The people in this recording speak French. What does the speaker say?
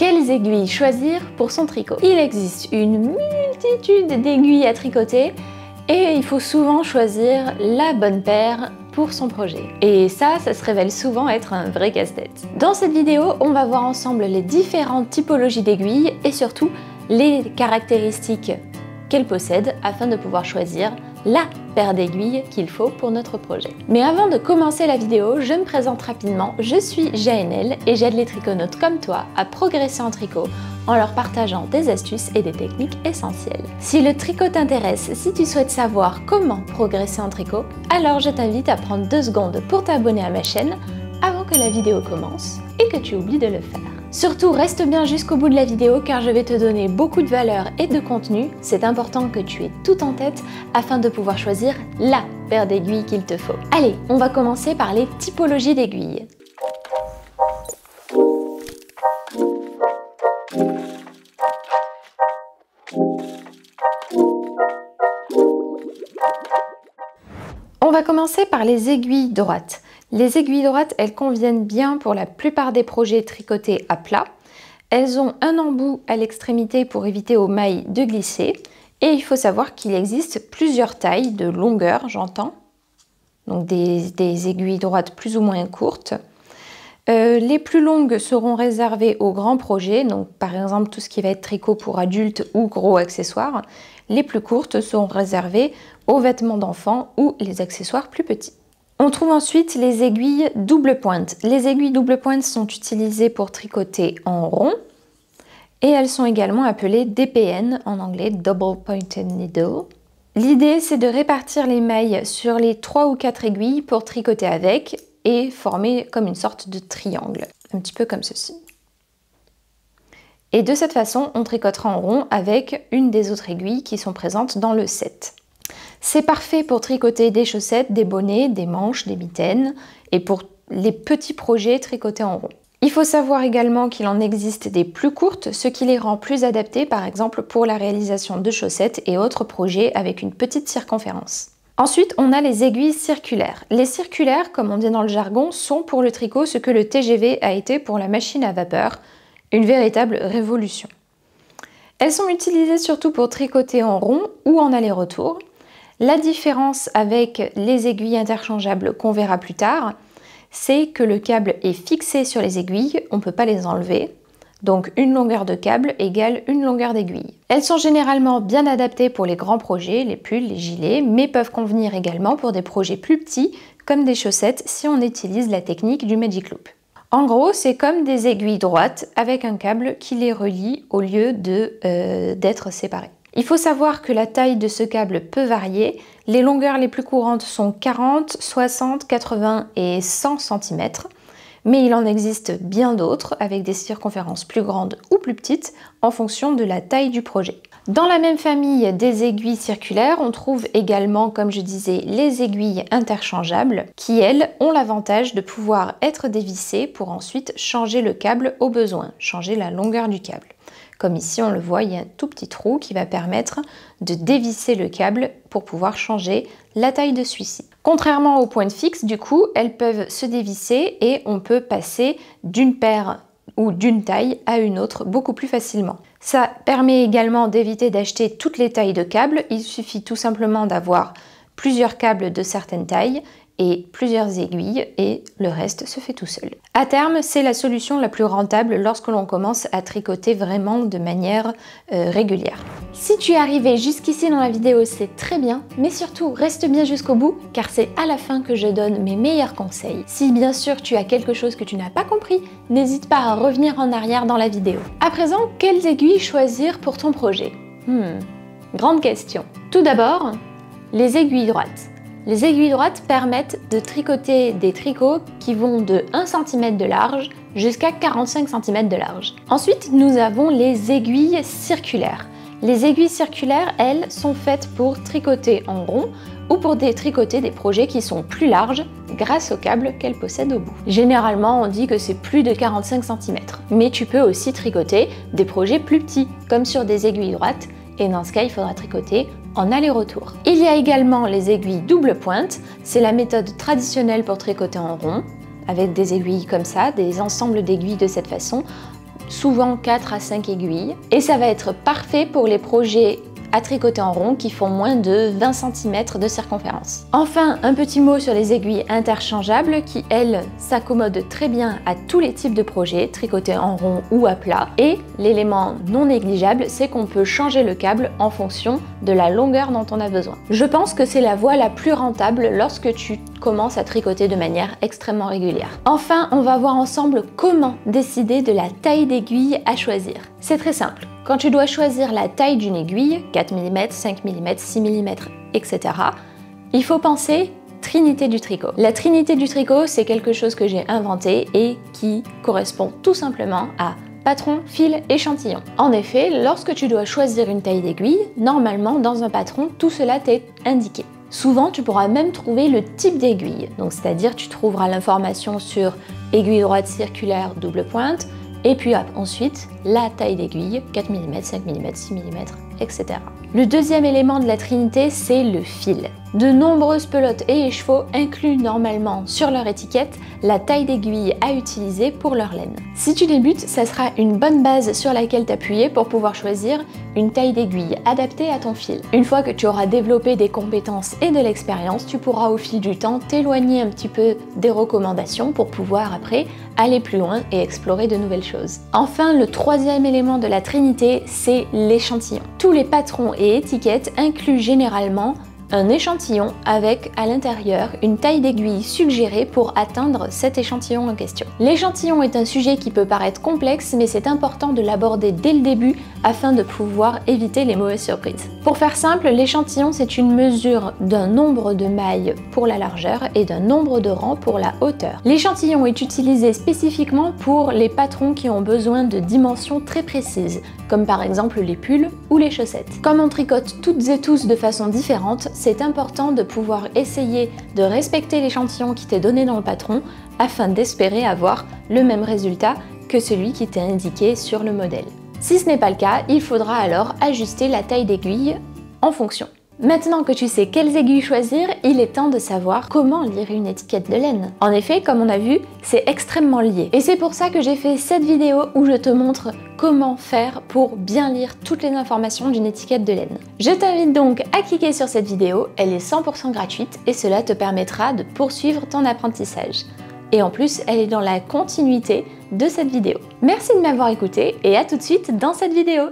quelles aiguilles choisir pour son tricot. Il existe une multitude d'aiguilles à tricoter et il faut souvent choisir la bonne paire pour son projet. Et ça se révèle souvent être un vrai casse-tête. Dans cette vidéo, on va voir ensemble les différentes typologies d'aiguilles et surtout les caractéristiques qu'elles possèdent afin de pouvoir choisir la paire d'aiguilles qu'il faut pour notre projet. Mais avant de commencer la vidéo, je me présente rapidement. Je suis Jaenelle et j'aide les triconautes comme toi à progresser en tricot en leur partageant des astuces et des techniques essentielles. Si le tricot t'intéresse, si tu souhaites savoir comment progresser en tricot, alors je t'invite à prendre 2 secondes pour t'abonner à ma chaîne avant que la vidéo commence et que tu oublies de le faire. Surtout, reste bien jusqu'au bout de la vidéo car je vais te donner beaucoup de valeur et de contenu. C'est important que tu aies tout en tête afin de pouvoir choisir la paire d'aiguilles qu'il te faut. Allez, on va commencer par les typologies d'aiguilles. On va commencer par les aiguilles droites. Les aiguilles droites, elles conviennent bien pour la plupart des projets tricotés à plat. Elles ont un embout à l'extrémité pour éviter aux mailles de glisser. Et il faut savoir qu'il existe plusieurs tailles de longueur, j'entends. Donc des aiguilles droites plus ou moins courtes. Les plus longues seront réservées aux grands projets, donc par exemple tout ce qui va être tricot pour adultes ou gros accessoires. Les plus courtes seront réservées aux vêtements d'enfants ou les accessoires plus petits. On trouve ensuite les aiguilles double pointe. Les aiguilles double pointe sont utilisées pour tricoter en rond et elles sont également appelées DPN, en anglais Double Pointed Needle. L'idée, c'est de répartir les mailles sur les 3 ou 4 aiguilles pour tricoter avec et former comme une sorte de triangle, un petit peu comme ceci. Et de cette façon, on tricotera en rond avec une des autres aiguilles qui sont présentes dans le set. C'est parfait pour tricoter des chaussettes, des bonnets, des manches, des mitaines et pour les petits projets tricotés en rond. Il faut savoir également qu'il en existe des plus courtes, ce qui les rend plus adaptées par exemple pour la réalisation de chaussettes et autres projets avec une petite circonférence. Ensuite, on a les aiguilles circulaires. Les circulaires, comme on dit dans le jargon, sont pour le tricot ce que le TGV a été pour la machine à vapeur, une véritable révolution. Elles sont utilisées surtout pour tricoter en rond ou en aller-retour. La différence avec les aiguilles interchangeables qu'on verra plus tard, c'est que le câble est fixé sur les aiguilles, on ne peut pas les enlever. Donc une longueur de câble égale une longueur d'aiguille. Elles sont généralement bien adaptées pour les grands projets, les pulls, les gilets, mais peuvent convenir également pour des projets plus petits, comme des chaussettes si on utilise la technique du Magic Loop. En gros, c'est comme des aiguilles droites avec un câble qui les relie au lieu d'être séparées. Il faut savoir que la taille de ce câble peut varier. Les longueurs les plus courantes sont 40, 60, 80 et 100 cm. Mais il en existe bien d'autres avec des circonférences plus grandes ou plus petites en fonction de la taille du projet. Dans la même famille des aiguilles circulaires, on trouve également, comme je disais, les aiguilles interchangeables qui, elles, ont l'avantage de pouvoir être dévissées pour ensuite changer le câble au besoin, changer la longueur du câble. Comme ici, on le voit, il y a un tout petit trou qui va permettre de dévisser le câble pour pouvoir changer la taille de celui-ci. Contrairement aux pointes fixes, du coup, elles peuvent se dévisser et on peut passer d'une paire ou d'une taille à une autre beaucoup plus facilement. Ça permet également d'éviter d'acheter toutes les tailles de câbles. Il suffit tout simplement d'avoir plusieurs câbles de certaines tailles et plusieurs aiguilles et le reste se fait tout seul. À terme, c'est la solution la plus rentable lorsque l'on commence à tricoter vraiment de manière régulière. Si tu es arrivé jusqu'ici dans la vidéo, c'est très bien, mais surtout reste bien jusqu'au bout car c'est à la fin que je donne mes meilleurs conseils. Si bien sûr tu as quelque chose que tu n'as pas compris, n'hésite pas à revenir en arrière dans la vidéo. À présent, quelles aiguilles choisir pour ton projet ? Grande question. Tout d'abord, les aiguilles droites. Les aiguilles droites permettent de tricoter des tricots qui vont de 1 cm de large jusqu'à 45 cm de large. Ensuite, nous avons les aiguilles circulaires. Les aiguilles circulaires, elles, sont faites pour tricoter en rond ou pour tricoter des projets qui sont plus larges grâce au câble qu'elles possèdent au bout. Généralement, on dit que c'est plus de 45 cm, mais tu peux aussi tricoter des projets plus petits, comme sur des aiguilles droites, et dans ce cas, il faudra tricoter en aller-retour. Il y a également les aiguilles double pointe, c'est la méthode traditionnelle pour tricoter en rond, avec des aiguilles comme ça, des ensembles d'aiguilles de cette façon, souvent 4 à 5 aiguilles. Et ça va être parfait pour les projets à tricoter en rond qui font moins de 20 cm de circonférence. Enfin, un petit mot sur les aiguilles interchangeables qui, elles, s'accommodent très bien à tous les types de projets, tricotés en rond ou à plat. Et l'élément non négligeable, c'est qu'on peut changer le câble en fonction de la longueur dont on a besoin. Je pense que c'est la voie la plus rentable lorsque tu commence à tricoter de manière extrêmement régulière. Enfin, on va voir ensemble comment décider de la taille d'aiguille à choisir. C'est très simple. Quand tu dois choisir la taille d'une aiguille, 4 mm, 5 mm, 6 mm, etc., il faut penser trinité du tricot. La trinité du tricot, c'est quelque chose que j'ai inventé et qui correspond tout simplement à patron, fil, échantillon. En effet, lorsque tu dois choisir une taille d'aiguille, normalement dans un patron, tout cela t'est indiqué. Souvent, tu pourras même trouver le type d'aiguille, donc c'est-à-dire tu trouveras l'information sur aiguille droite circulaire double pointe, et puis ensuite la taille d'aiguille, 4 mm, 5 mm, 6 mm, etc. Le deuxième élément de la trinité, c'est le fil. De nombreuses pelotes et écheveaux incluent normalement sur leur étiquette la taille d'aiguille à utiliser pour leur laine. Si tu débutes, ça sera une bonne base sur laquelle t'appuyer pour pouvoir choisir une taille d'aiguille adaptée à ton fil. Une fois que tu auras développé des compétences et de l'expérience, tu pourras au fil du temps t'éloigner un petit peu des recommandations pour pouvoir après aller plus loin et explorer de nouvelles choses. Enfin, le troisième élément de la trinité, c'est l'échantillon. Tous les patrons et étiquettes incluent généralement un échantillon avec à l'intérieur une taille d'aiguille suggérée pour atteindre cet échantillon en question. L'échantillon est un sujet qui peut paraître complexe, mais c'est important de l'aborder dès le début afin de pouvoir éviter les mauvaises surprises. Pour faire simple, l'échantillon c'est une mesure d'un nombre de mailles pour la largeur et d'un nombre de rangs pour la hauteur. L'échantillon est utilisé spécifiquement pour les patrons qui ont besoin de dimensions très précises, comme par exemple les pulls ou les chaussettes. Comme on tricote toutes et tous de façon différente, c'est important de pouvoir essayer de respecter l'échantillon qui t'est donné dans le patron afin d'espérer avoir le même résultat que celui qui t'est indiqué sur le modèle. Si ce n'est pas le cas, il faudra alors ajuster la taille d'aiguille en fonction. Maintenant que tu sais quelles aiguilles choisir, il est temps de savoir comment lire une étiquette de laine. En effet, comme on a vu, c'est extrêmement lié. Et c'est pour ça que j'ai fait cette vidéo où je te montre comment faire pour bien lire toutes les informations d'une étiquette de laine. Je t'invite donc à cliquer sur cette vidéo, elle est 100% gratuite et cela te permettra de poursuivre ton apprentissage. Et en plus, elle est dans la continuité de cette vidéo. Merci de m'avoir écouté et à tout de suite dans cette vidéo.